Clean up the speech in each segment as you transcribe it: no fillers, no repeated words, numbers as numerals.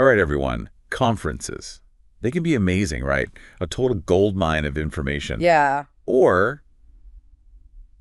All right, everyone. Conferences. They can be amazing, right? A total goldmine of information. Yeah. Or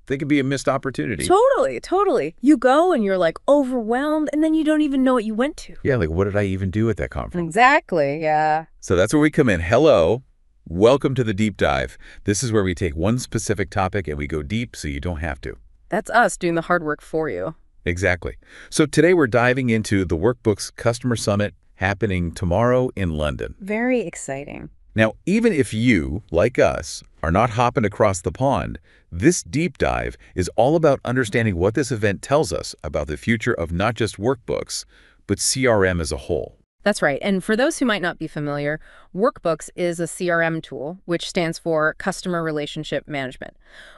they could be a missed opportunity. Totally, totally. You go and you're like overwhelmed and then you don't even know what you went to. Yeah, like what did I even do at that conference? Exactly, yeah. So that's where we come in. Hello, welcome to the deep dive. This is where we take one specific topic and we go deep so you don't have to. That's us doing the hard work for you. Exactly. So today we're diving into the Workbooks Customer Summit happening tomorrow in London. Very exciting. Now, even if you, like us, are not hopping across the pond, this deep dive is all about understanding what this event tells us about the future of not just workbooks, but CRM as a whole. That's right. And for those who might not be familiar, Workbooks is a CRM tool, which stands for Customer Relationship Management.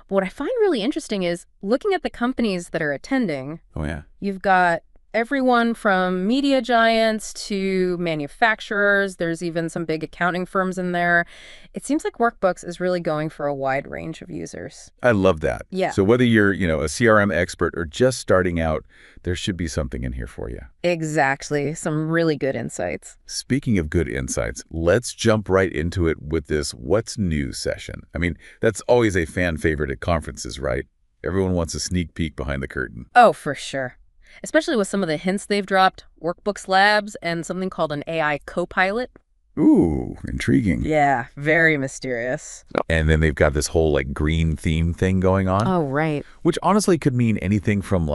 But what I find really interesting is looking at the companies that are attending. Oh, yeah. You've got everyone from media giants to manufacturers. There's even some big accounting firms in there. It seems like Workbooks is really going for a wide range of users. I love that. Yeah. So whether you're, a CRM expert or just starting out, there should be something in here for you. Exactly. Some really good insights. Speaking of good insights, let's jump right into it with this What's New session. I mean, that's always a fan favorite at conferences, right? Everyone wants a sneak peek behind the curtain. Oh, for sure. Especially with some of the hints they've dropped, Workbooks Labs, and something called an AI co-pilot. Ooh, intriguing. Yeah, very mysterious. And then they've got this whole, green theme thing going on. Oh, right. Which honestly could mean anything from,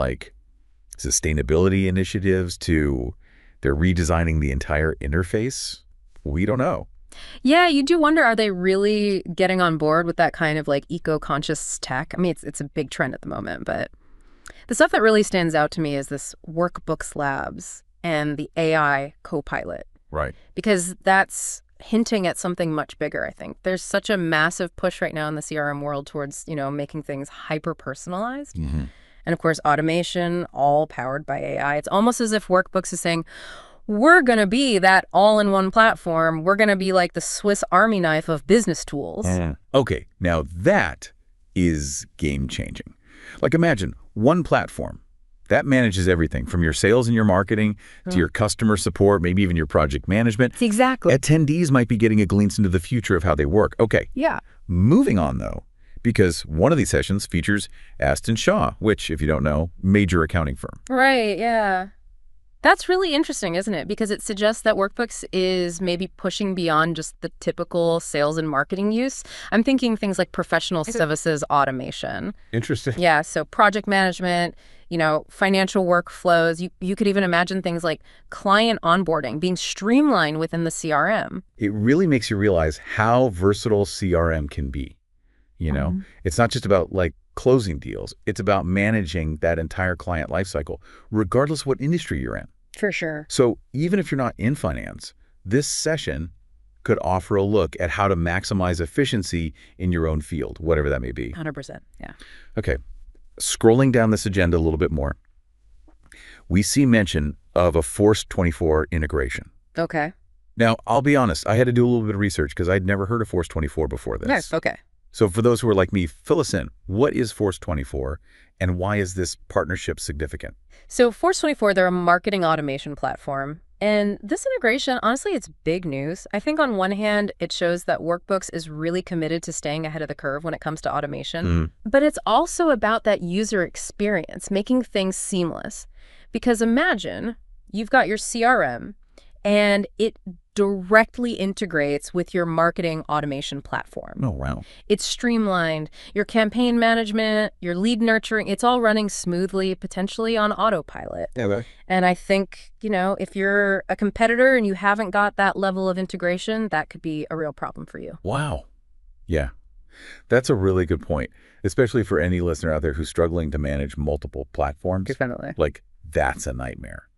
sustainability initiatives to they're redesigning the entire interface. We don't know. Yeah, you do wonder, are they really getting on board with that kind of, eco-conscious tech? I mean, it's a big trend at the moment, but the stuff that really stands out to me is this Workbooks Labs and the AI co-pilot. Right. Because that's hinting at something much bigger, I think. There's such a massive push right now in the CRM world towards, making things hyper-personalized. Mm-hmm. And, of course, automation, all powered by AI. It's almost as if Workbooks is saying, we're going to be that all-in-one platform. We're going to be like the Swiss Army knife of business tools. Yeah. Okay. Now that is game-changing. Imagine one platform that manages everything from your sales and your marketing to your customer support, maybe even your project management. Exactly. Attendees might be getting a glimpse into the future of how they work. Okay. Yeah. Moving on, though, because one of these sessions features Aston Shaw, which, if you don't know, major accounting firm. Right. Yeah. That's really interesting, isn't it? Because it suggests that Workbooks is maybe pushing beyond just the typical sales and marketing use. I'm thinking things like professional services automation. Interesting. Yeah, so project management, financial workflows. You could even imagine things like client onboarding being streamlined within the CRM. It really makes you realize how versatile CRM can be. It's not just about closing deals. It's about managing that entire client lifecycle, regardless of what industry you're in. For sure. So even if you're not in finance, this session could offer a look at how to maximize efficiency in your own field, whatever that may be. 100%. Yeah. Okay. Scrolling down this agenda a little bit more, we see mention of a Force24 integration. Okay. Now, I'll be honest. I had to do a little bit of research because I'd never heard of Force24 before this. Yes. Okay. So for those who are like me, fill us in. What is Force24 and why is this partnership significant? So Force24, they're a marketing automation platform. And this integration, honestly, it's big news. I think on one hand, it shows that Workbooks is really committed to staying ahead of the curve when it comes to automation. But it's also about that user experience, making things seamless. Because imagine you've got your CRM and it directly integrates with your marketing automation platform. Oh, wow. It's streamlined. Your campaign management, your lead nurturing, it's all running smoothly, potentially on autopilot. Yeah, right. And I think, if you're a competitor and you haven't got that level of integration, that could be a real problem for you. Wow. Yeah. That's a really good point, especially for any listener out there who's struggling to manage multiple platforms. Definitely. That's a nightmare.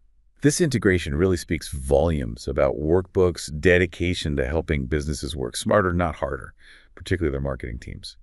This integration really speaks volumes about Workbooks' dedication to helping businesses work smarter, not harder, particularly their marketing teams.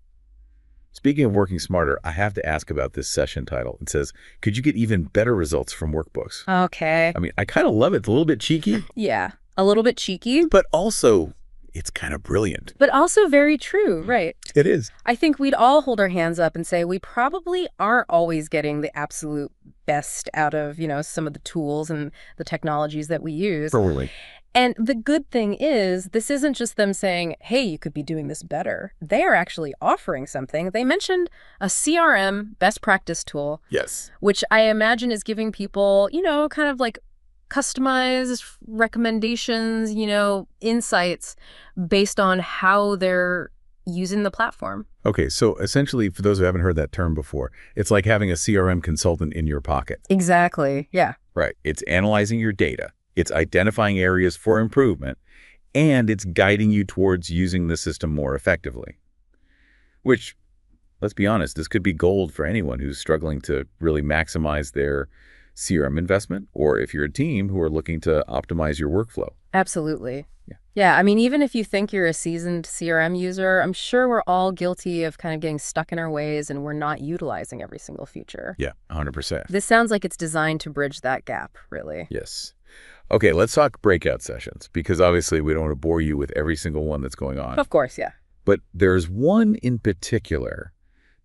Speaking of working smarter, I have to ask about this session title. It says, could you get even better results from Workbooks? Okay. I mean, I kind of love it. It's a little bit cheeky. Yeah, a little bit cheeky. But also, it's kind of brilliant. But also very true, right? It is. I think we'd all hold our hands up and say we probably aren't always getting the absolute best out of, some of the tools and the technologies that we use. Totally. And the good thing is, this isn't just them saying, hey, you could be doing this better. They are actually offering something. They mentioned a CRM best practice tool. Yes. Which I imagine is giving people, you know, kind of like customized recommendations, you know, insights based on how they're using the platform. Okay, so essentially, for those who haven't heard that term before, it's like having a CRM consultant in your pocket. Exactly, yeah. Right, it's analyzing your data, it's identifying areas for improvement, and it's guiding you towards using the system more effectively. Which, let's be honest, this could be gold for anyone who's struggling to really maximize their CRM investment, or if you're a team who are looking to optimize your workflow. Absolutely. Yeah. Yeah, I mean, even if you think you're a seasoned CRM user, I'm sure we're all guilty of kind of getting stuck in our ways and we're not utilizing every single feature. Yeah, 100%. This sounds like it's designed to bridge that gap, really. Yes. Okay, let's talk breakout sessions, because obviously we don't want to bore you with every single one that's going on. Of course, yeah. But there's one in particular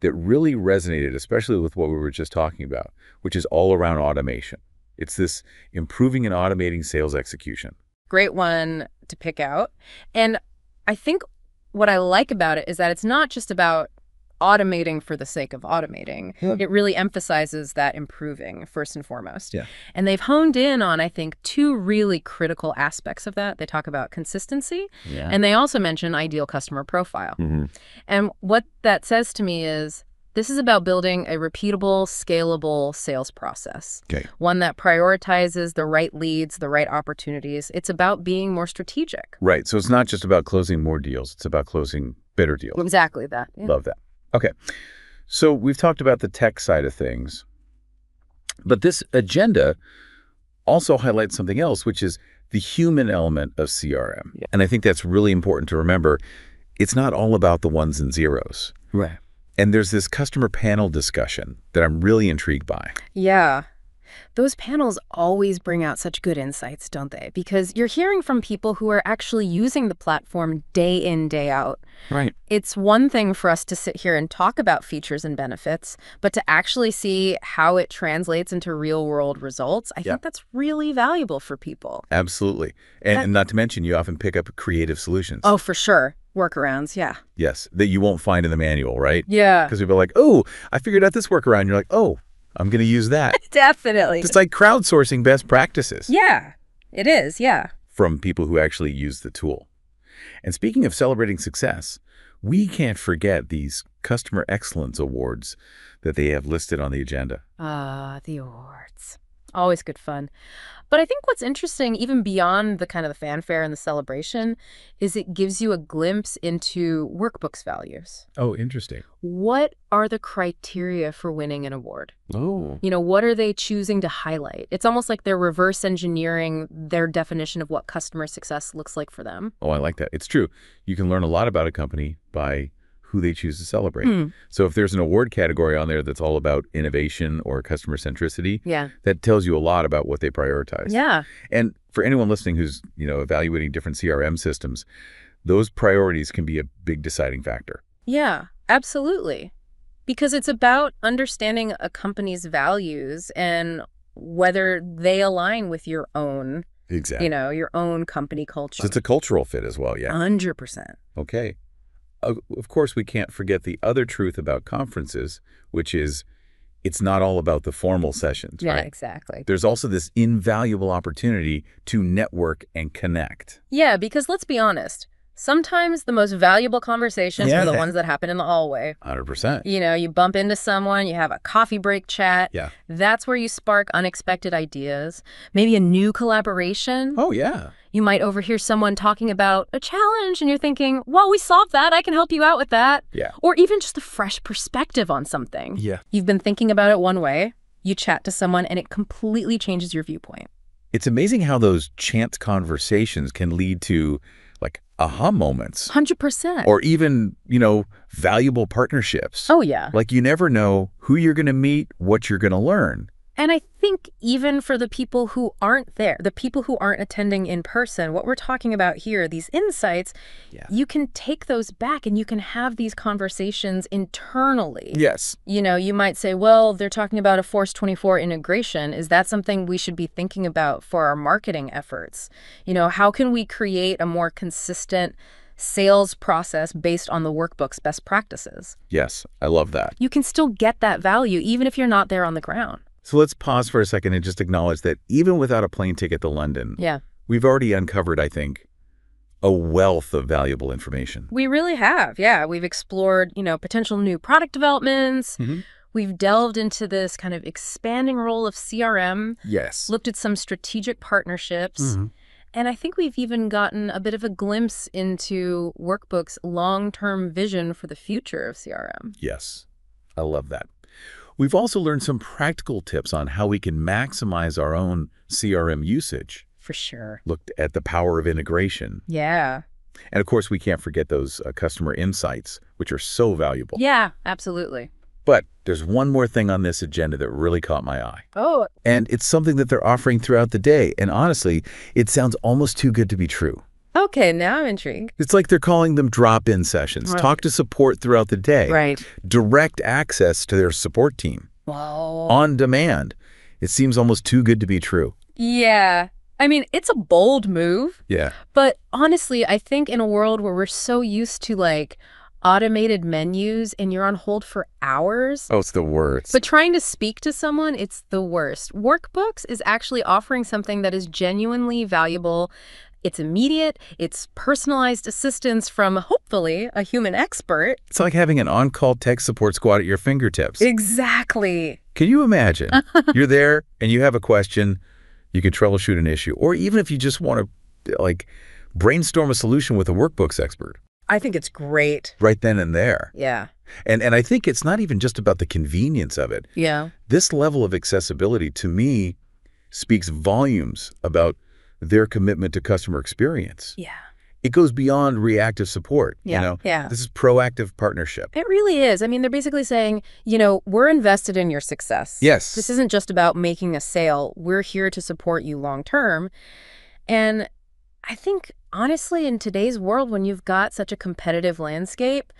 that really resonated, especially with what we were just talking about, which is all around automation. It's this improving and automating sales execution. Great one to pick out. And I think what I like about it is that it's not just about automating for the sake of automating. Yeah. It really emphasizes that improving first and foremost. Yeah. And they've honed in on, I think, two really critical aspects of that. They talk about consistency, yeah, and they also mention ideal customer profile. Mm-hmm. And what that says to me is this is about building a repeatable, scalable sales process, okay, one that prioritizes the right leads, the right opportunities. It's about being more strategic. Right. So it's not just about closing more deals. It's about closing better deals. Exactly that. Yeah. Love that. Okay, so we've talked about the tech side of things, but this agenda also highlights something else, which is the human element of CRM. Yeah. And I think that's really important to remember. It's not all about the ones and zeros. Right. And there's this customer panel discussion that I'm really intrigued by. Yeah. Those panels always bring out such good insights, don't they? Because you're hearing from people who are actually using the platform day in, day out. Right. It's one thing for us to sit here and talk about features and benefits, but to actually see how it translates into real-world results, I think that's really valuable for people. Absolutely. And not to mention, you often pick up creative solutions. Oh, for sure. Workarounds, yeah. Yes, that you won't find in the manual, right? Yeah. Because people are like, oh, I figured out this workaround. You're like, oh, I'm going to use that. Definitely. It's like crowdsourcing best practices. Yeah, it is. Yeah. From people who actually use the tool. And speaking of celebrating success, we can't forget these Customer Excellence Awards that they have listed on the agenda. Ah, the awards. Always good fun. But I think what's interesting, even beyond the kind of the fanfare and the celebration, is it gives you a glimpse into Workbooks values. Oh, interesting. What are the criteria for winning an award? Oh. You know, what are they choosing to highlight? It's almost like they're reverse engineering their definition of what customer success looks like for them. Oh, I like that. It's true. You can learn a lot about a company by who they choose to celebrate. Mm. So if there's an award category on there that's all about innovation or customer centricity, yeah, that tells you a lot about what they prioritize. Yeah. And for anyone listening who's, you know, evaluating different CRM systems, those priorities can be a big deciding factor. Yeah, absolutely. Because it's about understanding a company's values and whether they align with your own, exactly, you know, your own company culture. So it's a cultural fit as well, yeah. 100%. Okay. Of course, we can't forget the other truth about conferences, which is it's not all about the formal sessions. Yeah, right? Exactly. There's also this invaluable opportunity to network and connect. Yeah, because let's be honest. Sometimes the most valuable conversations are the ones that happen in the hallway. 100%. You know, you bump into someone, you have a coffee break chat. Yeah. That's where you spark unexpected ideas, maybe a new collaboration. Oh, yeah. You might overhear someone talking about a challenge and you're thinking, well, we solved that. I can help you out with that. Yeah. Or even just a fresh perspective on something. Yeah. You've been thinking about it one way. You chat to someone and it completely changes your viewpoint. It's amazing how those chance conversations can lead to like aha moments. 100%. Or even, you know, valuable partnerships. Oh, yeah. Like you never know who you're going to meet, what you're going to learn. And I think even for the people who aren't there, the people who aren't attending in person, what we're talking about here, these insights, you can take those back and you can have these conversations internally. Yes. You know, you might say, well, they're talking about a Force24 integration. Is that something we should be thinking about for our marketing efforts? You know, how can we create a more consistent sales process based on the Workbooks best practices? Yes, I love that. You can still get that value even if you're not there on the ground. So let's pause for a second and just acknowledge that even without a plane ticket to London, we've already uncovered, I think, a wealth of valuable information. We really have, We've explored, you know, potential new product developments. We've delved into this kind of expanding role of CRM. Yes. Looked at some strategic partnerships. And I think we've even gotten a bit of a glimpse into Workbooks' long-term vision for the future of CRM. Yes, I love that. We've also learned some practical tips on how we can maximize our own CRM usage. For sure. Looked at the power of integration. Yeah. And of course, we can't forget those customer insights, which are so valuable. Yeah, absolutely. But there's one more thing on this agenda that really caught my eye. Oh. And it's something that they're offering throughout the day. And honestly, it sounds almost too good to be true. Okay, now I'm intrigued. It's like they're calling them drop-in sessions. Right. Talk to support throughout the day. Right. Direct access to their support team. Wow. On demand. It seems almost too good to be true. Yeah. I mean, it's a bold move. Yeah. But honestly, I think in a world where we're so used to, like, automated menus and you're on hold for hours. Oh, it's the worst. But trying to speak to someone, it's the worst. Workbooks is actually offering something that is genuinely valuable. It's immediate, it's personalized assistance from, hopefully, a human expert. It's like having an on-call tech support squad at your fingertips. Exactly. Can you imagine? You're there and you have a question, you can troubleshoot an issue, or even if you just want to, like, brainstorm a solution with a Workbooks expert. I think it's great. Right then and there. Yeah. And I think it's not even just about the convenience of it. Yeah. This level of accessibility, to me, speaks volumes about their commitment to customer experience. Yeah. It goes beyond reactive support, you know? Yeah. This is proactive partnership. It really is. I mean, they're basically saying, you know, we're invested in your success. Yes. This isn't just about making a sale. We're here to support you long term. And I think, honestly, in today's world, when you've got such a competitive landscape,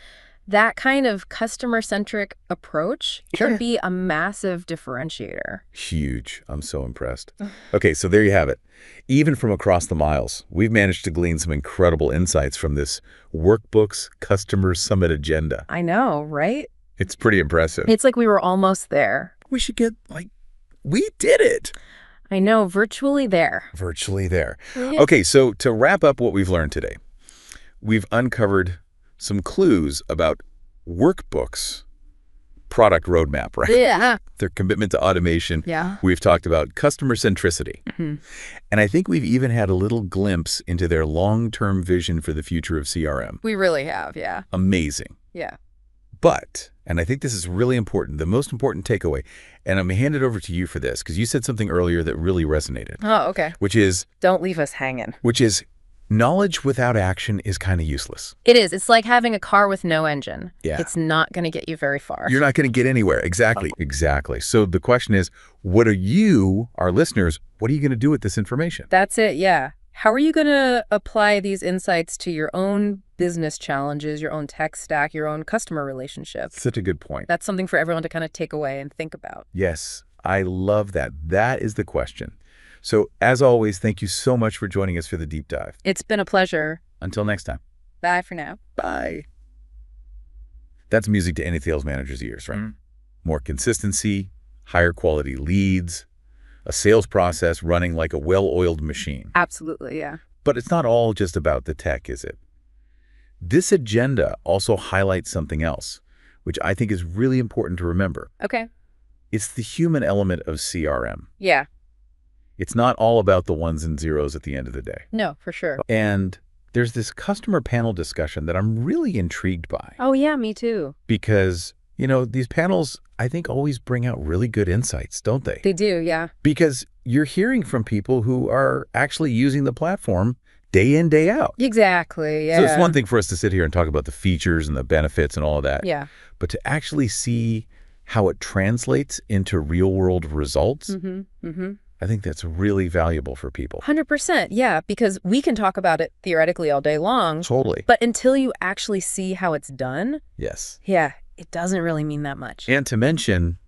that kind of customer-centric approach can be a massive differentiator. Huge. I'm so impressed. Okay, so there you have it. Even from across the miles, we've managed to glean some incredible insights from this Workbooks Customer Summit agenda. I know, right? It's pretty impressive. It's like we were almost there. We should get, like, we did it. I know, virtually there. Virtually there. Yeah. Okay, so to wrap up what we've learned today, we've uncovered some clues about Workbooks' product roadmap, right? Yeah. Their commitment to automation. Yeah. We've talked about customer centricity. And I think we've even had a little glimpse into their long-term vision for the future of CRM. We really have, yeah. Amazing. Yeah. But, and I think this is really important, the most important takeaway, and I'm going to hand it over to you for this, because you said something earlier that really resonated. Oh, okay. Which is... Don't leave us hanging. Which is, knowledge without action is kind of useless. It is. It's like having a car with no engine. Yeah. It's not going to get you very far. You're not going to get anywhere. Exactly. Oh. Exactly. So the question is, what are you, our listeners, what are you going to do with this information? That's it, yeah. How are you going to apply these insights to your own business challenges, your own tech stack, your own customer relationships? Such a good point. That's something for everyone to kind of take away and think about. Yes, I love that. That is the question. So as always, thank you so much for joining us for the deep dive. It's been a pleasure. Until next time. Bye for now. Bye. That's music to any sales manager's ears, right? More consistency, higher quality leads, a sales process running like a well-oiled machine. Absolutely, yeah. But it's not all just about the tech, is it? This agenda also highlights something else, which I think is really important to remember. Okay. It's the human element of CRM. Yeah. It's not all about the ones and zeros at the end of the day. No, for sure. And there's this customer panel discussion that I'm really intrigued by. Oh, yeah, me too. Because, you know, these panels, I think, always bring out really good insights, don't they? They do, yeah. Because you're hearing from people who are actually using the platform day in, day out. Exactly, yeah. So it's one thing for us to sit here and talk about the features and the benefits and all of that. Yeah. But to actually see how it translates into real-world results, I think that's really valuable for people. 100%. Yeah, because we can talk about it theoretically all day long. Totally. But until you actually see how it's done, yeah, it doesn't really mean that much. And to mention,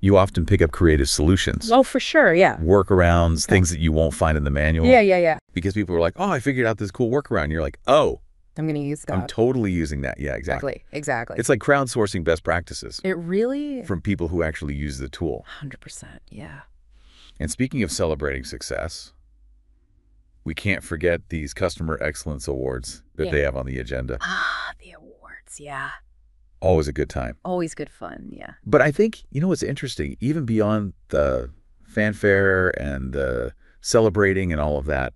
you often pick up creative solutions. Oh, for sure, yeah. Workarounds, things that you won't find in the manual. Yeah. Because people are like, oh, I figured out this cool workaround. And you're like, oh. I'm going to use that. I'm totally using that. Yeah, exactly. It's like crowdsourcing best practices. It really. From people who actually use the tool. 100%, yeah. And speaking of celebrating success, we can't forget these Customer Excellence Awards that they have on the agenda. Ah, the awards, yeah. Always a good time. Always good fun, yeah. But I think, you know what's interesting, even beyond the fanfare and the celebrating and all of that,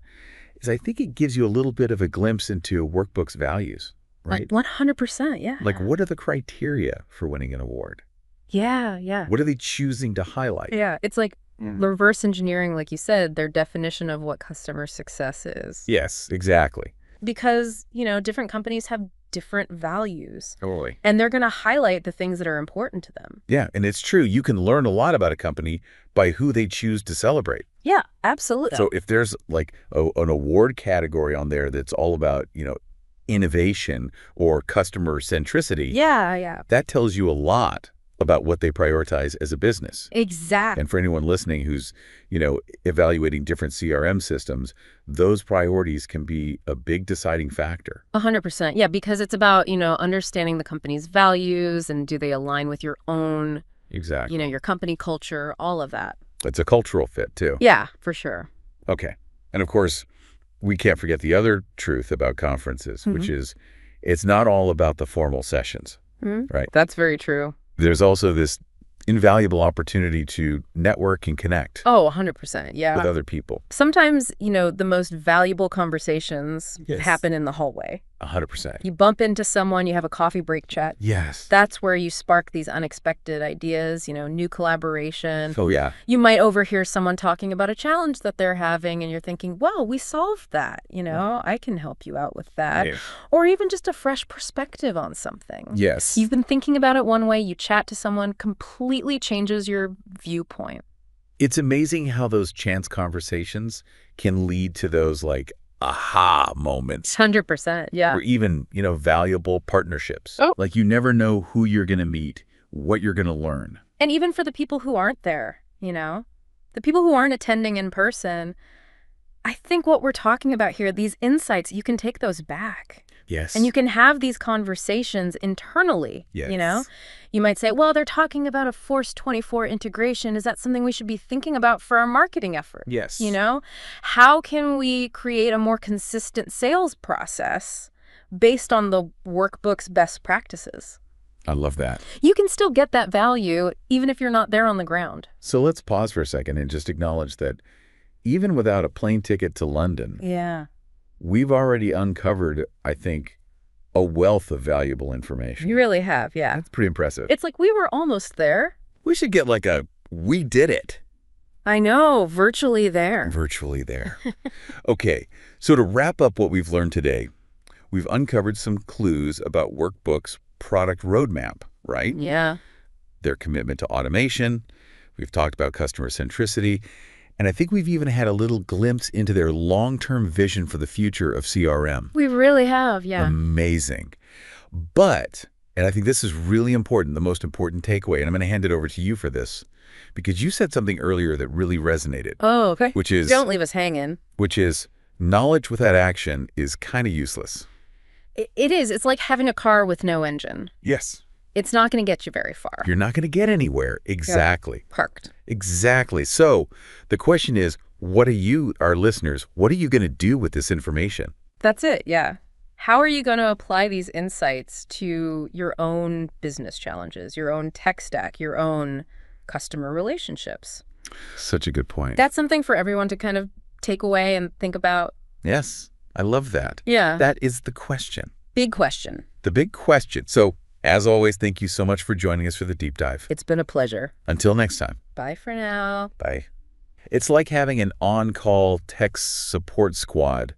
is I think it gives you a little bit of a glimpse into Workbook's values, right? Like 100%, yeah. Like what are the criteria for winning an award? Yeah. What are they choosing to highlight? Yeah, it's like reverse engineering, like you said, their definition of what customer success is. Yes, exactly. Because, you know, different companies have different values. Totally. And they're going to highlight the things that are important to them. Yeah, and it's true. You can learn a lot about a company by who they choose to celebrate. Yeah, absolutely. So if there's like an award category on there that's all about, you know, innovation or customer centricity. Yeah. That tells you a lot about what they prioritize as a business. Exactly. And for anyone listening who's, you know, evaluating different CRM systems, those priorities can be a big deciding factor. 100%. Yeah, because it's about, you know, understanding the company's values and do they align with your own, you know, your company culture, all of that. It's a cultural fit too. Yeah, for sure. Okay. And of course, we can't forget the other truth about conferences, which is it's not all about the formal sessions, right? That's very true. There's also this invaluable opportunity to network and connect. Oh, 100%. Yeah. With other people. Sometimes, you know, the most valuable conversations happen in the hallway. 100%. You bump into someone, you have a coffee break chat. Yes. That's where you spark these unexpected ideas, you know, new collaboration. Oh, yeah. You might overhear someone talking about a challenge that they're having and you're thinking, wow, we solved that. You know, I can help you out with that. Yeah. Or even just a fresh perspective on something. Yes. You've been thinking about it one way, you chat to someone, completely changes your viewpoint. It's amazing how those chance conversations can lead to those like aha moments. 100%, yeah. Or even, you know, valuable partnerships. Oh. Like you never know who you're going to meet, what you're going to learn. And even for the people who aren't there, you know, the people who aren't attending in person, I think what we're talking about here, these insights, you can take those back. Yes. And you can have these conversations internally, you know? You might say, well, they're talking about a Force24 integration. Is that something we should be thinking about for our marketing effort? Yes. You know? How can we create a more consistent sales process based on the Workbook's best practices? I love that. You can still get that value even if you're not there on the ground. So let's pause for a second and just acknowledge that even without a plane ticket to London, we've already uncovered, I think, a wealth of valuable information. You really have, yeah. That's pretty impressive. It's like we were almost there. We should get like a, we did it. I know, virtually there. Virtually there. Okay, so to wrap up what we've learned today, we've uncovered some clues about Workbook's product roadmap, right? Yeah. Their commitment to automation. We've talked about customer centricity. And I think we've even had a little glimpse into their long-term vision for the future of CRM. We really have, yeah. Amazing. But, and I think this is really important, the most important takeaway, and I'm going to hand it over to you for this, because you said something earlier that really resonated. Oh, okay. Which is... Don't leave us hanging. Which is, knowledge without action is kind of useless. It is. It's like having a car with no engine. Yes. It's not going to get you very far. You're not going to get anywhere. Exactly. You're parked. Exactly. So the question is, what are you, our listeners, what are you going to do with this information? That's it. Yeah. How are you going to apply these insights to your own business challenges, your own tech stack, your own customer relationships? Such a good point. That's something for everyone to kind of take away and think about. Yes. I love that. Yeah. That is the question. Big question. The big question. So, as always, thank you so much for joining us for the deep dive. It's been a pleasure. Until next time. Bye for now. Bye. It's like having an on-call tech support squad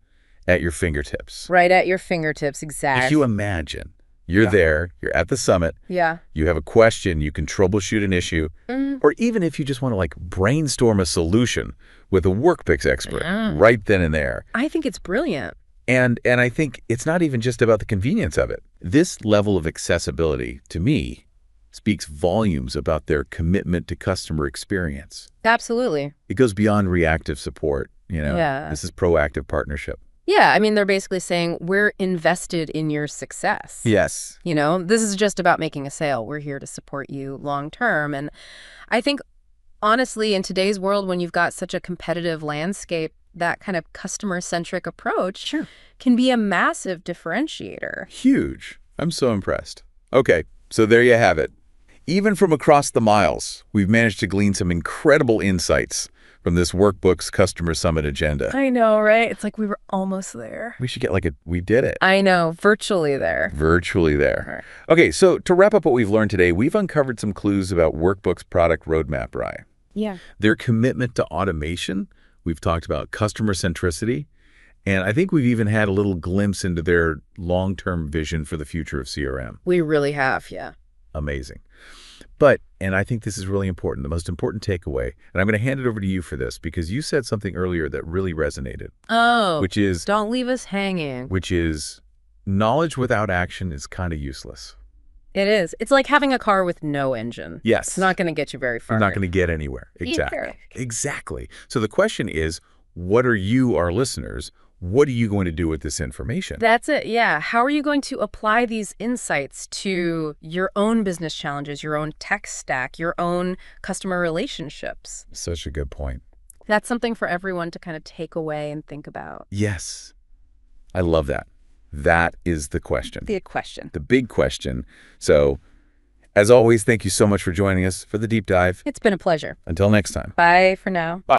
at your fingertips. Right at your fingertips, exactly. If you imagine You're there, you're at the summit, you have a question, you can troubleshoot an issue, or even if you just want to like brainstorm a solution with a Workbooks expert right then and there. I think it's brilliant. And I think it's not even just about the convenience of it. This level of accessibility, to me, speaks volumes about their commitment to customer experience. Absolutely. It goes beyond reactive support, you know. This is proactive partnership. Yeah, I mean, they're basically saying, we're invested in your success. Yes. You know, this is just about making a sale. We're here to support you long term. And I think, honestly, in today's world, when you've got such a competitive landscape, that kind of customer-centric approach can be a massive differentiator. Huge. I'm so impressed. Okay, so there you have it. Even from across the miles, we've managed to glean some incredible insights from this Workbooks Customer Summit agenda. I know, right? It's like we were almost there. We should get like a, we did it. I know, virtually there. Virtually there. Right. Okay, so to wrap up what we've learned today, we've uncovered some clues about Workbooks' product roadmap, right? Yeah. Their commitment to automation. We've talked about customer centricity. And I think we've even had a little glimpse into their long-term vision for the future of CRM. We really have, yeah. Amazing. But, and I think this is really important, the most important takeaway, and I'm going to hand it over to you for this, because you said something earlier that really resonated. Oh, which is, don't leave us hanging. Which is, knowledge without action is kind of useless. It is. It's like having a car with no engine. Yes. It's not going to get you very far. You're not going to get anywhere. Exactly. Either. Exactly. So the question is, what are you, our listeners, what are you going to do with this information? That's it, yeah. How are you going to apply these insights to your own business challenges, your own tech stack, your own customer relationships? Such a good point. That's something for everyone to kind of take away and think about. Yes. I love that. That is the question. The question. The big question. So, as always, thank you so much for joining us for the deep dive. It's been a pleasure. Until next time. Bye for now. Bye.